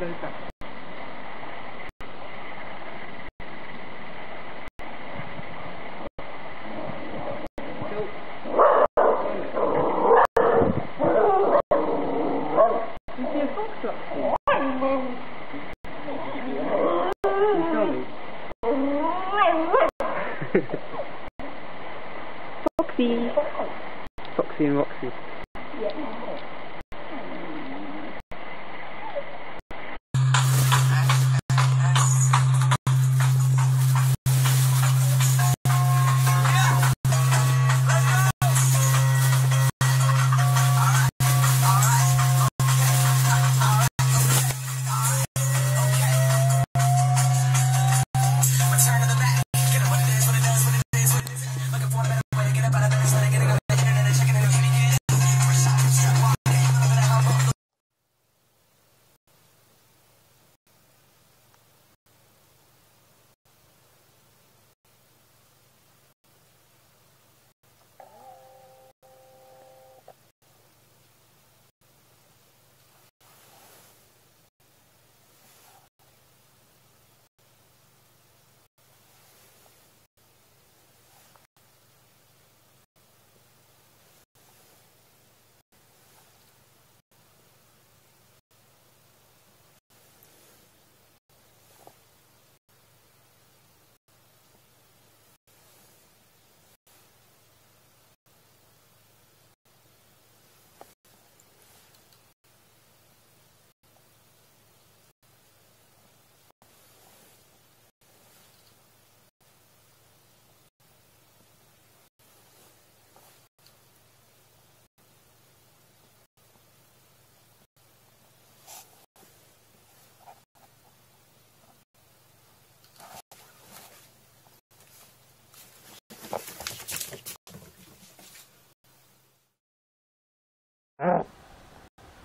ललका। Foxy. Foxy and Roxy. Yeah.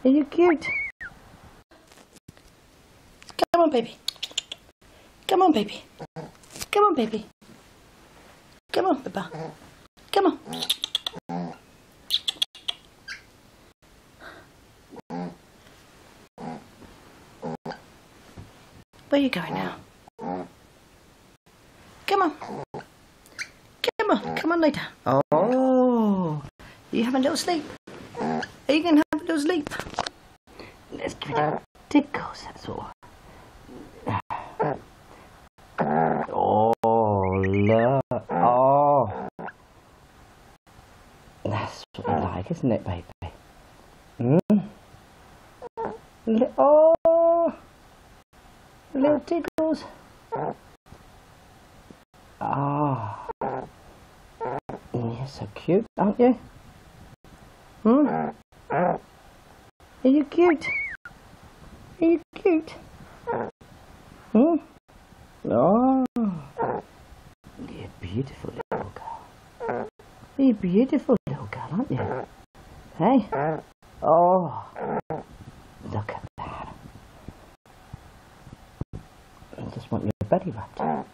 Are you cute? Come on, baby. Come on, baby. Come on, baby. Come on, Papa. Come on. Where are you going now? Come on. Come on. Come on later. Oh. You having a little sleep? Are you going to have a little sleep? Let's give it tickles, that's all. Oh, look. Oh. That's what I like, isn't it, baby? Mm. Oh. Little tickles. Ah. Oh. You're so cute, aren't you? Hmm? Are you cute? Are you cute? Hmm? Oh, you're a beautiful little girl. You're a beautiful little girl, aren't you? Hey? Oh, look at that. I just want your belly rubbed.